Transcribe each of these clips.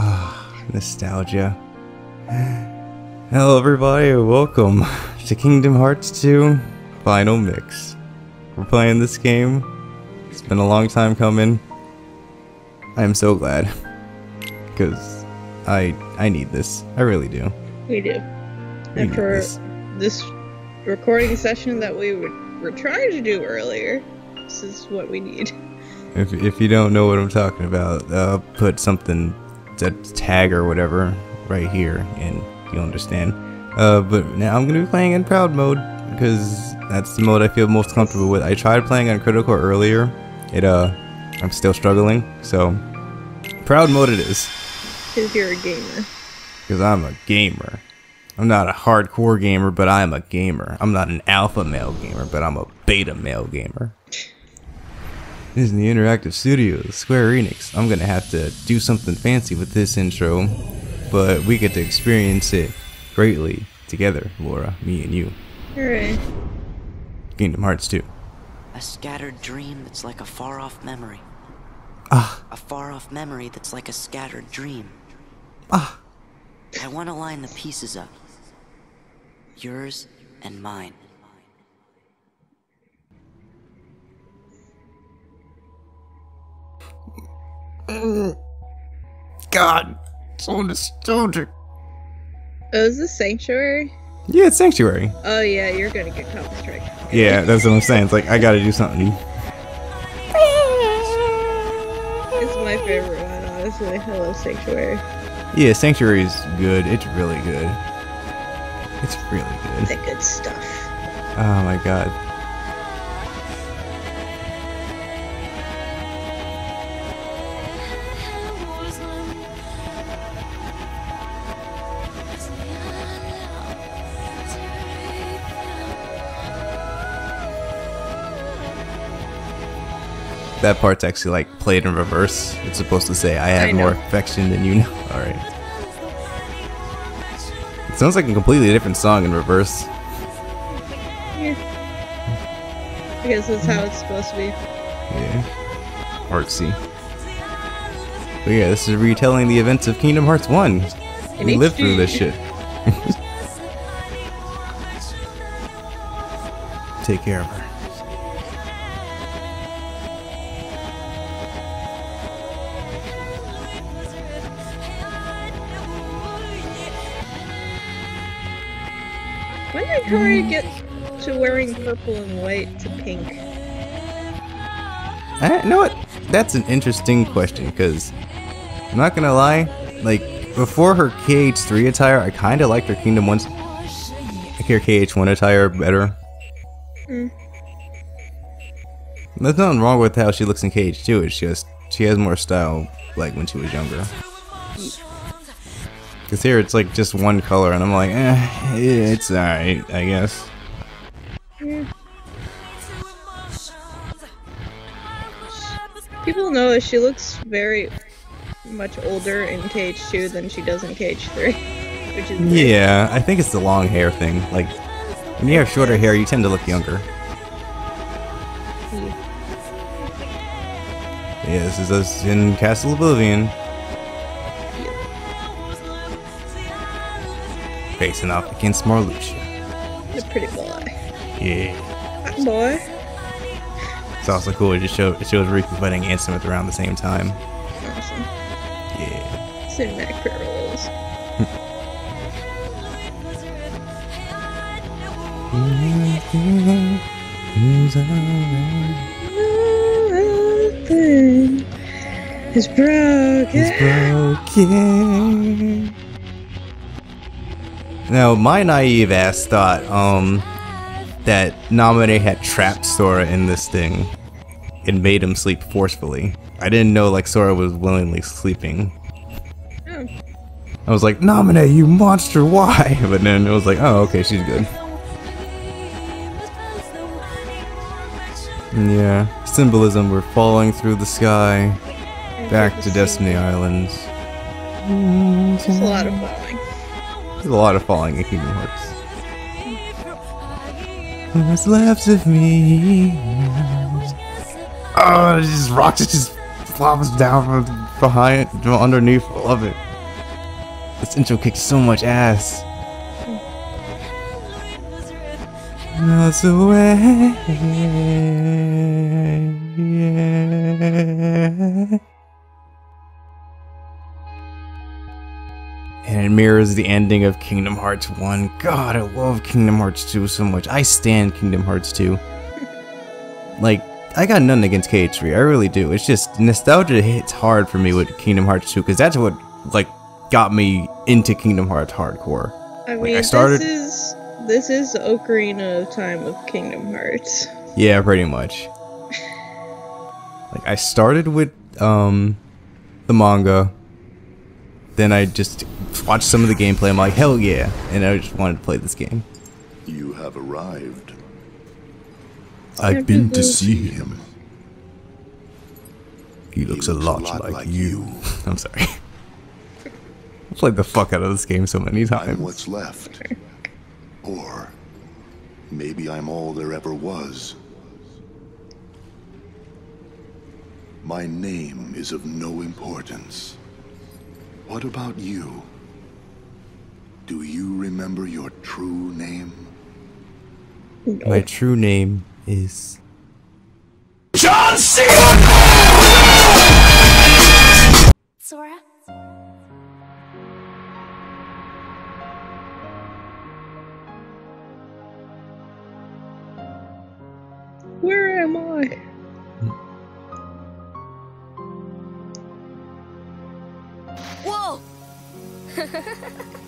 Ah, nostalgia. Hello everybody, welcome to Kingdom Hearts 2 Final Mix. We're playing this game. It's been a long time coming. I'm so glad. Because I need this. I really do. We do. And for this recording session that we were trying to do earlier, this is what we need. If you don't know what I'm talking about, put something, a tag or whatever, right here, and you'll understand. But now I'm going to be playing in Proud Mode, because that's the mode I feel most comfortable with. I tried playing on Critical earlier, I'm still struggling, so Proud Mode it is. Because you're a gamer. Because I'm a gamer. I'm not a hardcore gamer, but I'm a gamer. I'm not an alpha male gamer, but I'm a beta male gamer. Disney Interactive Studios, Square Enix. I'm gonna have to do something fancy with this intro, but we get to experience it greatly together, Laura, me and you. Alright. Kingdom Hearts 2. A scattered dream that's like a far-off memory. Ah. A far-off memory that's like a scattered dream. Ah. I want to line the pieces up. Yours and mine. God, so nostalgic. Oh, is this Sanctuary? Yeah, it's Sanctuary. Oh yeah, you're gonna get Counter-Strike. Yeah, that's what I'm saying. It's like, I gotta do something. It's my favorite one, honestly. I love Sanctuary. Yeah, Sanctuary is good. It's really good. It's really good. The good stuff. Oh my god. That part's actually like played in reverse. It's supposed to say, I have more affection than you know. Alright. It sounds like a completely different song in reverse. Yeah. I guess that's how it's supposed to be. Yeah. Artsy. But yeah, this is retelling the events of Kingdom Hearts 1. We lived through this shit. Take care of her. How do you get to wearing purple and white to pink? You know what? That's an interesting question, because I'm not gonna lie, like, before her KH3 attire, I kinda liked her Kingdom 1's. I like her KH1 attire better. Mm. There's nothing wrong with how she looks in KH2, it's just she has more style, like, when she was younger. Because here it's like just one color, and I'm like, eh, it's alright, I guess. Yeah. People notice she looks very much older in KH2 than she does in KH3. Which is yeah, I think it's the long hair thing. Like, when you have shorter hair, you tend to look younger. Yeah, this is us in Castle Oblivion. Facing off against Marluxia. He's a pretty boy. Yeah. Hot boy. It's also cool. It shows Riku fighting Ansem at around the same time. Awesome. Yeah. Cinematic parallels. Nothing is broken. It's broken. Now, my naive ass thought that Naminé had trapped Sora in this thing and made him sleep forcefully. I didn't know, like, Sora was willingly sleeping. Oh. I was like, Naminé, you monster, why? But then it was like, oh, okay, she's good. Yeah, symbolism, we're falling through the sky, back to Destiny Islands. There's a lot of falling. There's a lot of falling in Kingdom Hearts. What's left of me? Oh, just Roxas just flops down from behind, underneath. I love it. This intro kicks so much ass. Melts away. Yeah. And it mirrors the ending of Kingdom Hearts 1. God, I love Kingdom Hearts 2 so much. I stan Kingdom Hearts 2. Like, I got nothing against KH3, I really do. It's just, nostalgia hits hard for me with Kingdom Hearts 2, because that's what, like, got me into Kingdom Hearts hardcore. I mean, like, I started... this is the Ocarina of Time of Kingdom Hearts. Yeah, pretty much. Like, I started with, the manga. Then I just watched some of the gameplay, I'm like, hell yeah, and I just wanted to play this game. You have arrived. I've been to see him. He looks a lot like you. I'm sorry. I played the fuck out of this game so many times. I'm what's left. Or maybe I'm all there ever was. My name is of no importance. What about you? Do you remember your true name? No. My true name is... John C. Sora? Where am I? Whoa!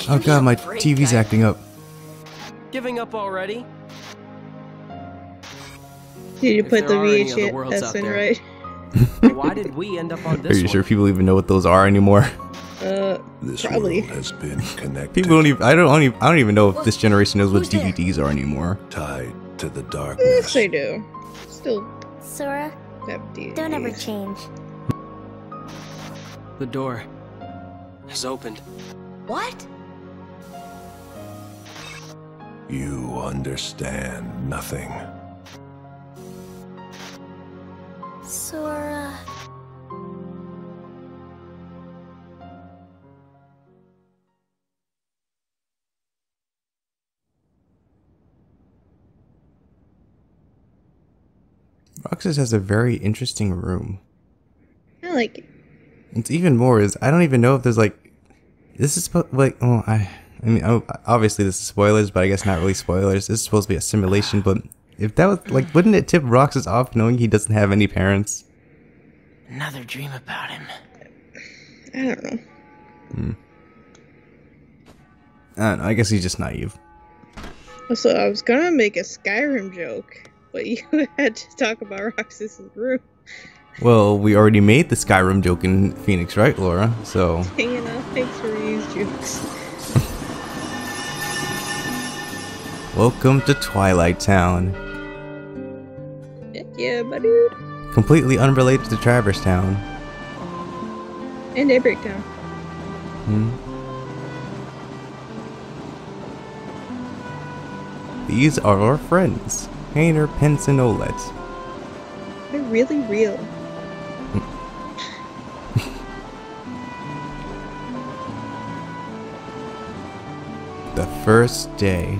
Oh god, my TV's acting up. Giving up already? Did you put the VHS in right? Why did we end up on this? Are you sure people even know what those are anymore? This probably has been connected. People don't even. I don't even know if this generation knows what DVDs are anymore. Tied to the darkness. Yes, they do. Still. Sora, don't ever change. The door has opened. What? You understand nothing. Sora. Roxas has a very interesting room. I like it. It's even more is I don't even know if there's like this is like oh I mean obviously this is spoilers but I guess not really spoilers. This is supposed to be a simulation, but if that was like, wouldn't it tip Roxas off knowing he doesn't have any parents? Another dream about him. I don't know. Hmm. I don't know. I guess he's just naive. So I was gonna make a Skyrim joke, but you had to talk about Roxas' room. Well, we already made the Skyrim joke in Phoenix, right, Laura? So. Dang it, thanks for these jokes. Welcome to Twilight Town. Yeah, my dude. Completely unrelated to Traverse Town. And Daybreak Town. Hmm. These are our friends. Hayner, Pence, and Olette. They're really real. The first day.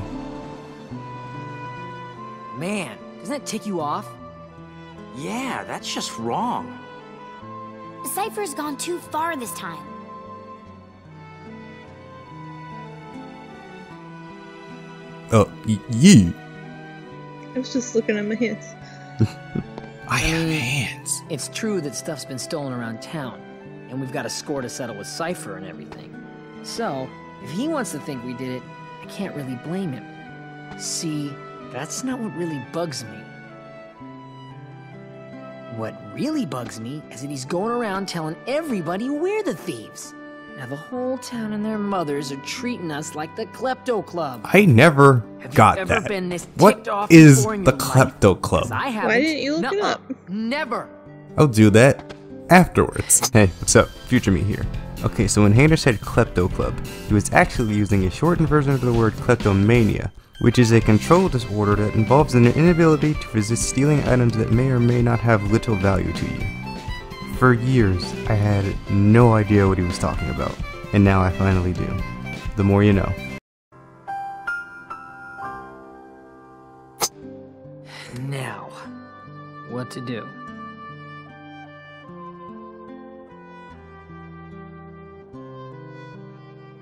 Man, doesn't that tick you off? Yeah, that's just wrong. Cypher's gone too far this time. Oh, you. I was just looking at my hands. I have hands. It's true that stuff's been stolen around town, and we've got a score to settle with Cypher and everything. So, if he wants to think we did it, I can't really blame him. See, that's not what really bugs me. What really bugs me is that he's going around telling everybody we're the thieves. Now the whole town and their mothers are treating us like the Klepto Club. I never got that. What is the Klepto Club? Why didn't you look it up? Never. I'll do that afterwards. Hey, what's up? Future me here. Okay, so when Hayner said Klepto Club, he was actually using a shortened version of the word kleptomania, which is a control disorder that involves an inability to resist stealing items that may or may not have little value to you. For years, I had no idea what he was talking about. And now I finally do. The more you know. Now, what to do?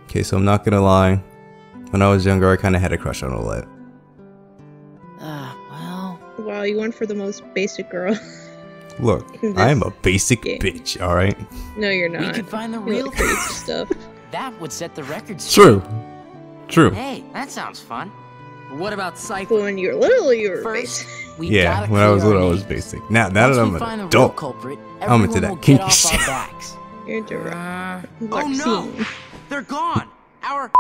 Okay, so I'm not gonna lie. When I was younger, I kind of had a crush on Olette. Wow, you went for the most basic girl. Look, I am a basic bitch, alright? No, you're not. We could find the real crazy stuff. That would set the records straight. True. Hey, that sounds fun. What about Cypher? When you're little, you were basic. Yeah, when I was little, I was basic. Now that I'm an adult, I'm into that kinky shit. You're direct. Oh no! They're gone! Our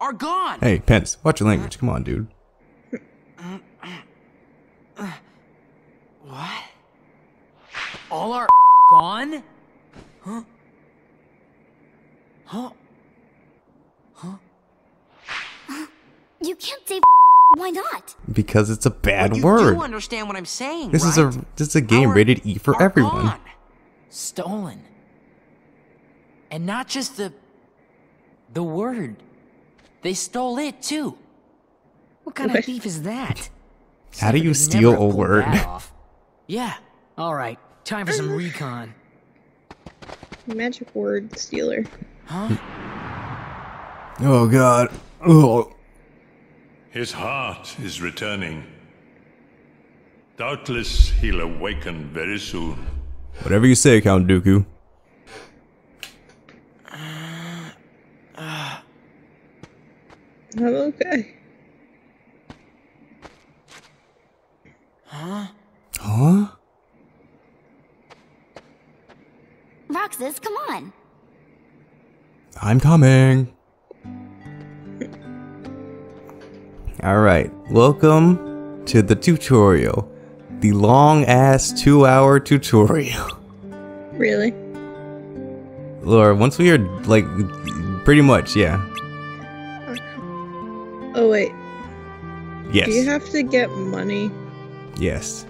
are gone! Hey, Pence, watch your language. Come on, dude. What? All our gone? Huh? Huh? Huh? You can't say why not? Because it's a bad word. You do understand what I'm saying, right? This is a game rated E for everyone. Gone. Stolen. And not just the word. They stole it too. What kind of thief is that? How do you steal a word? Yeah. All right. Time for some recon. Magic word stealer. Huh? Oh God. Oh. His heart is returning. Doubtless he'll awaken very soon. Whatever you say, Count Dooku. I'm okay. Huh? Huh? Roxas, come on. I'm coming. Alright, welcome to the tutorial. The long ass 2-hour tutorial. Really? Laura, once we are like pretty much, yeah. Oh wait. Yes. Do you have to get money? Yes.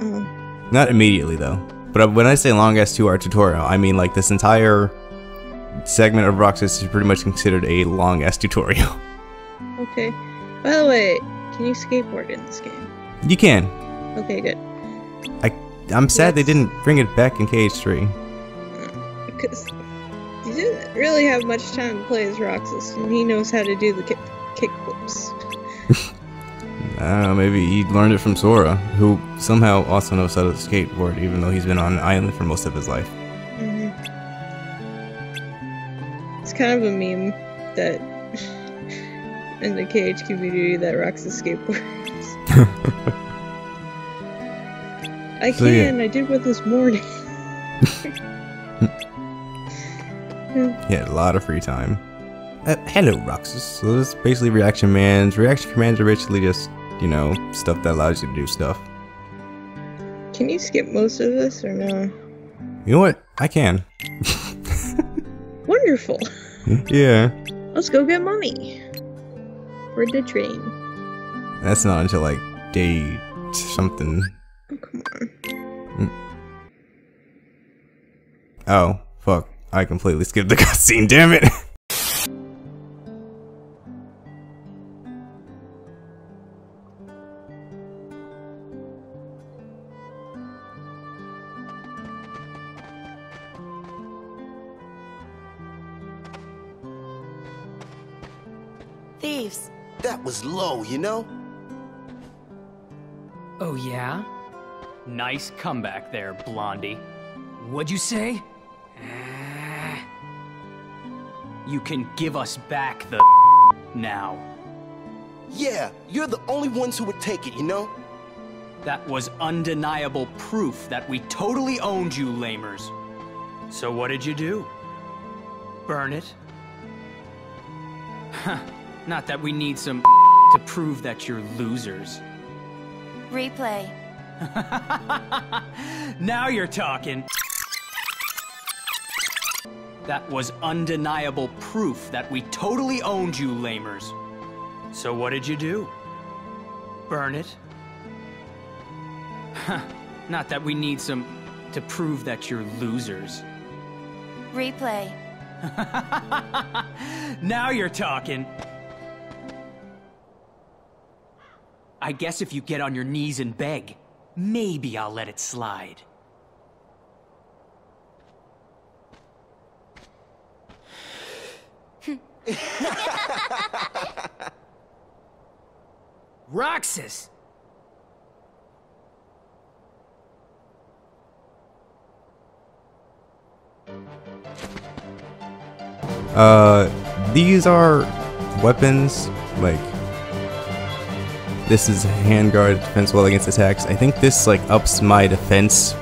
Not immediately though. But when I say long ass 2-hour tutorial, I mean like this entire segment of Roxas is pretty much considered a long ass tutorial. Okay. By the way, can you skateboard in this game? You can. Okay, good. I'm sad they didn't bring it back in KH3. Because you didn't really have much time to play as Roxas, and he knows how to do the kick flips. I don't know, maybe he learned it from Sora, who somehow also knows how to skateboard, even though he's been on an island for most of his life. Mm-hmm. It's kind of a meme that in the KH community that Roxas skateboards. I did one this morning. He had a lot of free time. Hello, Roxas. So this is basically reaction commands. Reaction commands are basically just, you know, stuff that allows you to do stuff. Can you skip most of this or no? You know what? I can. Wonderful. Yeah. Let's go get mommy. We're the train. That's not until like day something. Oh, come on. Oh, fuck. I completely skipped the cutscene, damn it. Thieves. That was low, you know? Oh, yeah? Nice comeback there, Blondie. What'd you say? You can give us back the now. Yeah, you're the only ones who would take it, you know? That was undeniable proof that we totally owned you, lamers. So what did you do? Burn it? Huh. Not that we need some to prove that you're losers. Replay. Now you're talking. That was undeniable proof that we totally owned you, lamers. So what did you do? Burn it? Huh. Not that we need some to prove that you're losers. Replay. Now you're talking. I guess if you get on your knees and beg, maybe I'll let it slide. Roxas! These are weapons, like, this is handguard, defense well against attacks. I think this, like, ups my defense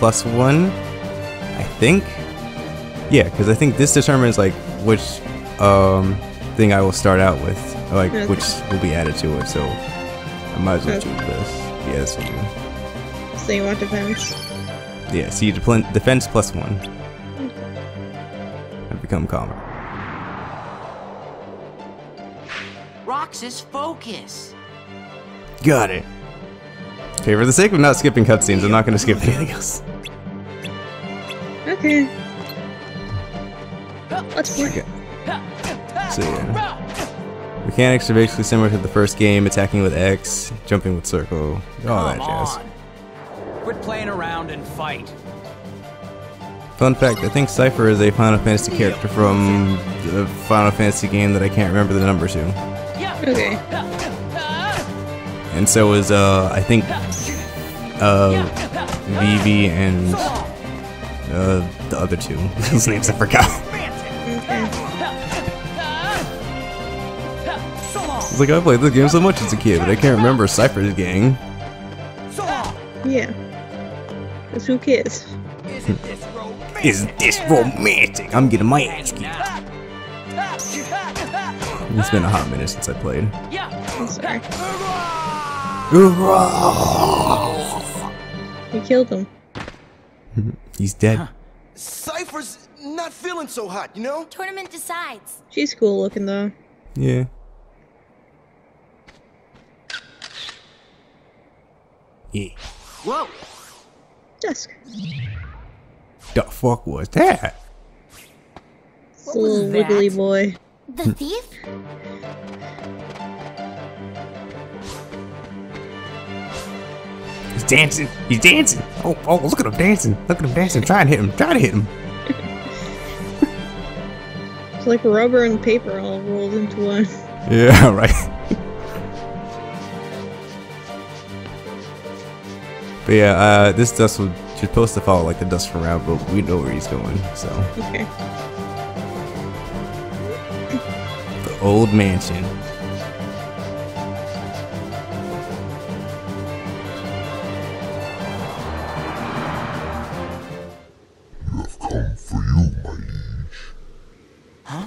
+1, I think? Yeah, because I think this determines, like, which, thing I will start out with, like, okay, which will be added to it, so I might as well choose this. Yeah, this will do. So you want defense? Yeah, so you defense +1. I've become calmer. Roxas, focus! Got it! Okay, for the sake of not skipping cutscenes, I'm not gonna skip anything else. Okay. Let's play. Okay. So, yeah. Mechanics are basically similar to the first game, attacking with X, jumping with circle, all that jazz. Quit playing around and fight. Fun fact, I think Cypher is a Final Fantasy character from the Final Fantasy game that I can't remember the number to. Okay. And so is, I think, Vivi and, the other two. Those names I forgot. It's like, I played this game so much as a kid, but I can't remember Cypher's gang. Yeah. Because who cares? Isn't this romantic? Isn't this romantic? I'm getting my ass kicked. It's been a hot minute since I played. Yeah. I'm sorry. You killed him. He's dead. Huh. Cypher's not feeling so hot, you know? Tournament decides. She's cool looking though. Yeah. Yeah. Whoa! Dusk. The fuck was that? What was little that? Wiggly boy. The thief? He's dancing. He's dancing. Oh, oh! Look at him dancing. Look at him dancing. Try and hit him. Try to hit him. It's like rubber and paper all rolled into one. Yeah. Right. But yeah, this dust was supposed to follow like the dust from around, but we know where he's going, so. Okay. The old mansion. You have come for you, my liege. Huh?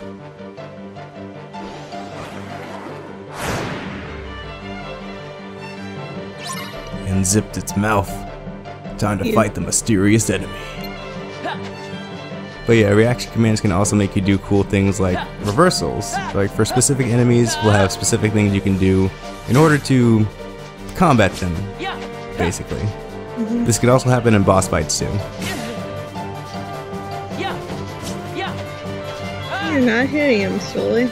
And zipped its mouth. Time to fight the mysterious enemy. But yeah, reaction commands can also make you do cool things like reversals. So, like, for specific enemies, we'll have specific things you can do in order to combat them, basically. Mm-hmm. This could also happen in boss fights too. You're not hitting him, Sully.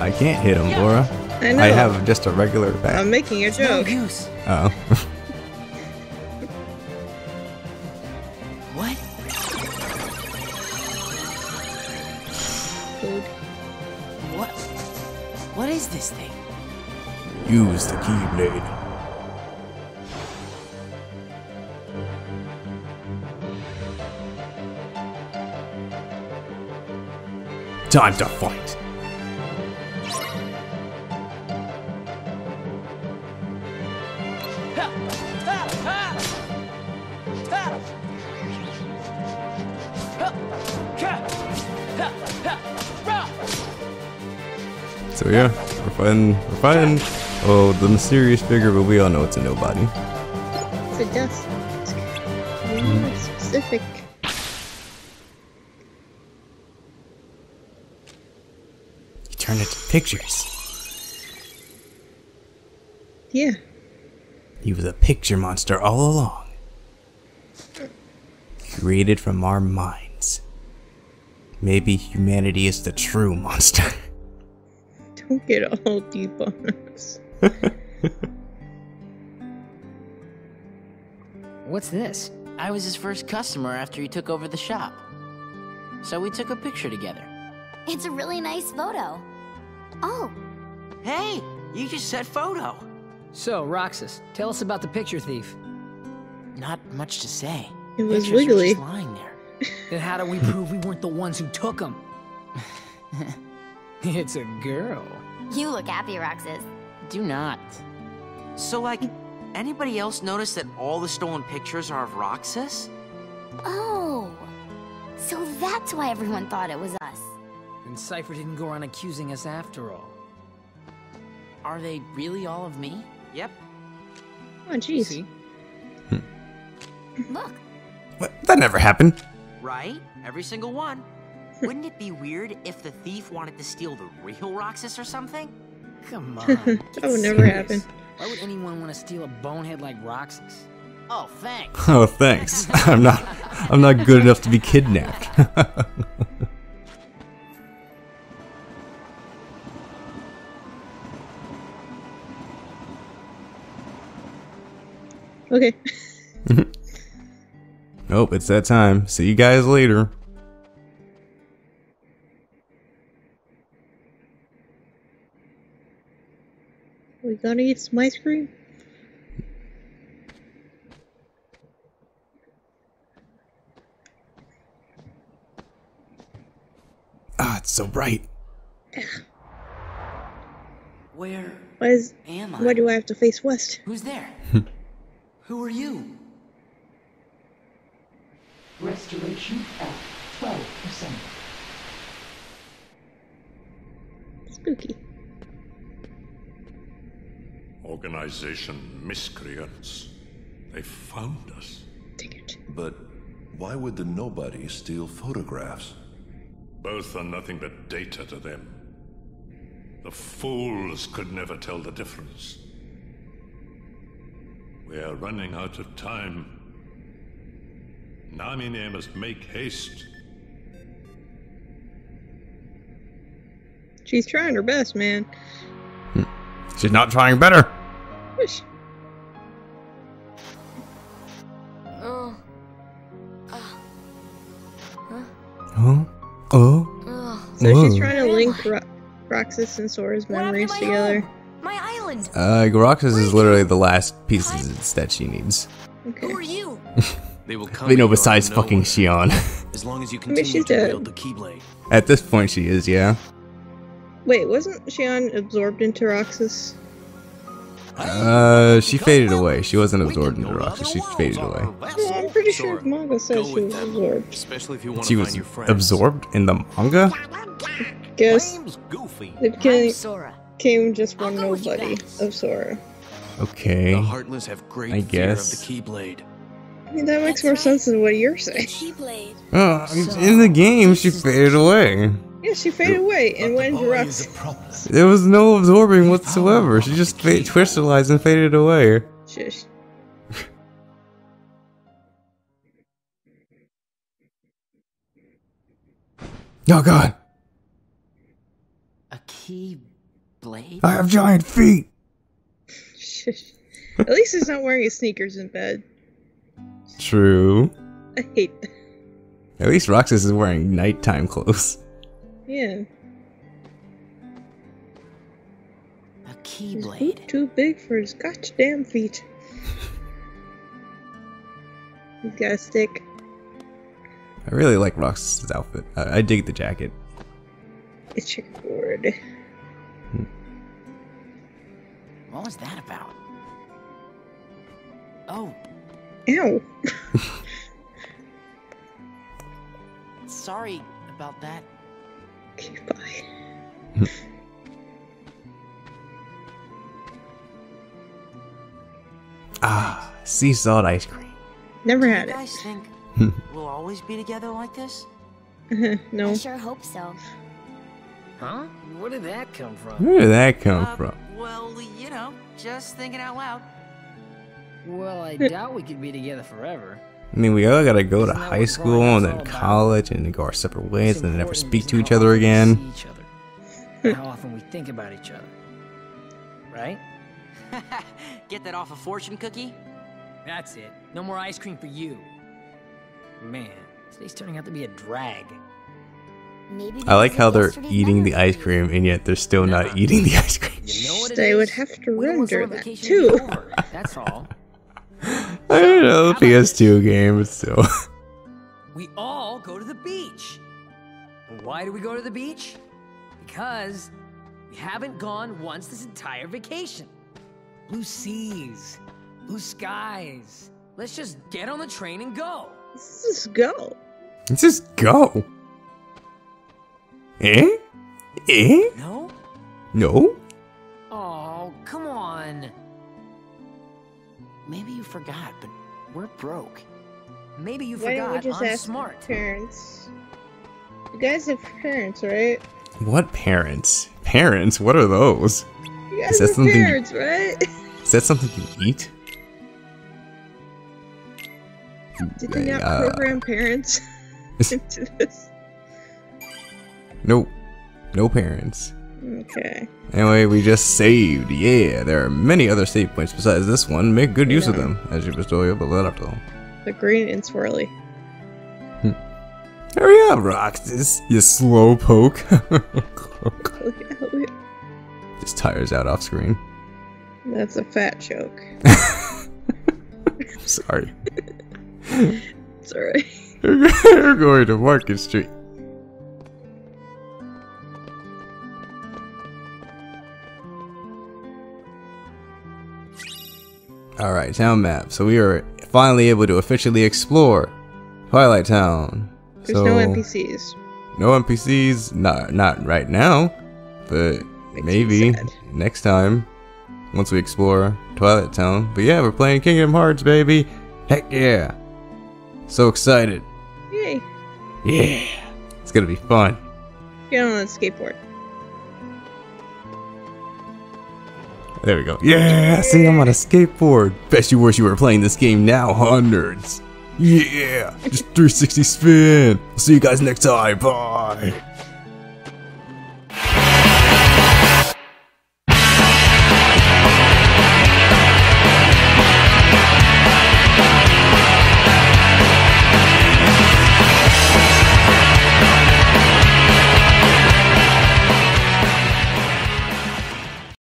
I can't hit him, Laura. I know. I have just a regular attack. I'm making a joke. Uh oh. What? Food. What? What is this thing? Use the keyblade. Time to fight. So yeah, we're fighting. Oh, the mysterious figure, but we all know it's a nobody. It's a dust. Mm-hmm. Specific. You turn it to pictures. Yeah. He was a picture monster all along. Created from our minds. Maybe humanity is the true monster. Don't get all deep on us. What's this? I was his first customer after he took over the shop. So we took a picture together. It's a really nice photo. Oh. Hey, you just said photo. So, Roxas, tell us about the picture thief. Not much to say. It was wiggly. Just lying there. Then how do we prove we weren't the ones who took him? It's a girl. You look happy, Roxas. Do not. So, like, anybody else notice that all the stolen pictures are of Roxas? Oh. So that's why everyone thought it was us. And Cypher didn't go on accusing us after all. Are they really all of me? Yep. Oh, jeez. Look. What? That never happened. Right? Every single one. Wouldn't it be weird if the thief wanted to steal the real Roxas or something? Come on. That would never happen. Why would anyone want to steal a bonehead like Roxas? Oh, thanks. Oh, thanks. I'm not good enough to be kidnapped. Okay. Nope, it's that time. See you guys later. We gonna eat some ice cream? Ah, it's so bright. Where am I? Why do I have to face west? Who's there? Who are you? Restoration at 12%. Spooky. Organization miscreants. They found us. Take it. But why would the nobody steal photographs? Both are nothing but data to them. The fools could never tell the difference. We are running out of time. Naminé must make haste. She's trying her best, man. She's not trying better. Wish. So she's trying to link Roxas and Sora's memories together. My island. Roxas is literally the last pieces that she needs. Okay. Who are you? They will come. They know besides fucking Xion. As long as you continue to wield the Keyblade. At this point, she is, yeah. Wait, wasn't Xion absorbed into Roxas? She faded away. She wasn't absorbed into Roxas. She faded away. Yeah, I'm pretty sure the manga says she was absorbed. Especially if you want to find your friends. She was absorbed in the manga? I guess it came just one nobody of Sora. Okay. The Heartless have great fear of the Keyblade. I mean, that makes more sense than what you're saying. In the game, she faded away. Yeah, she faded away and went into Roxas. There was no absorbing whatsoever. She just twisted her lies and faded away. Shush. Oh god. A key blade? I have giant feet. Shush. At least he's not wearing his sneakers in bed. True. I hate that. At least Roxas is wearing nighttime clothes. Yeah. A keyblade. Too big for his goddamn feet. He's got a stick. I really like Roxas's outfit. I dig the jacket. It's your gourd. What was that about? Oh. Ow. Sorry about that. Okay, bye. Ah, sea salt ice cream. Never had it. Do you guys think we'll always be together like this? No. I sure hope so. Huh? Where did that come from? Where did that come from? Well, you know, just thinking out loud. Well, I doubt we could be together forever. I mean, we all gotta go to high school and then college and then go our separate ways and then never speak to each other again. How often we think about each other, right? Get that off a fortune cookie? That's it. No more ice cream for you. Man, today's turning out to be a drag. I like how they're eating the ice cream and yet they're still not eating the ice cream. They would have to render that too. That's all. I don't know, PS2 game, but still. We all go to the beach. And why do we go to the beach? Because we haven't gone once this entire vacation. Blue seas, blue skies. Let's just get on the train and go. Let's just go. Let's just go. Eh? Eh? No? No? Oh, come on. Maybe you forgot, but we're broke. Maybe you forgot I'm smart. Parents. You guys have parents, right? What parents? Parents? What are those? You guys have parents, right? Is that something you eat? Did they not program parents into this? Nope. No parents. Okay. Anyway, we just saved. Yeah, there are many other save points besides this one. Make good use of them as you bestow your blood up to them. The green and swirly. Hurry up, Roxas, you slow poke. Just tires out off screen. That's a fat joke. I'm sorry. It's alright. We're going to Market Street. Alright, town map. So we are finally able to officially explore Twilight Town. There's no NPCs. No NPCs, not right now, but maybe next time once we explore Twilight Town. But yeah, we're playing Kingdom Hearts, baby. Heck yeah! So excited! Yay! Yeah, it's gonna be fun. Get on the skateboard. There we go. Yeah, see, I'm on a skateboard. Bet you wish you were playing this game now, hundreds. Yeah, just 360 spin. I'll see you guys next time. Bye.